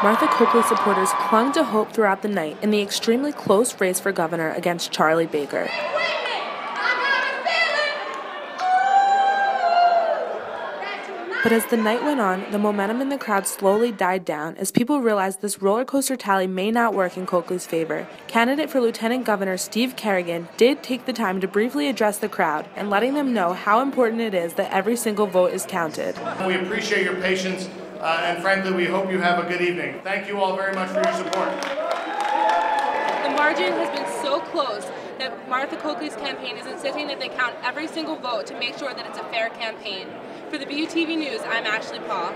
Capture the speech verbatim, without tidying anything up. Martha Coakley supporters clung to hope throughout the night in the extremely close race for governor against Charlie Baker. But as the night went on, the momentum in the crowd slowly died down as people realized this roller coaster tally may not work in Coakley's favor. Candidate for Lieutenant Governor Steve Kerrigan did take the time to briefly address the crowd and letting them know how important it is that every single vote is counted. We appreciate your patience, uh, and frankly, we hope you have a good evening. Thank you all very much for your support. The margin has been so close that Martha Coakley's campaign is insisting that they count every single vote to make sure that it's a fair campaign. For the B U T V News, I'm Ashley Paul.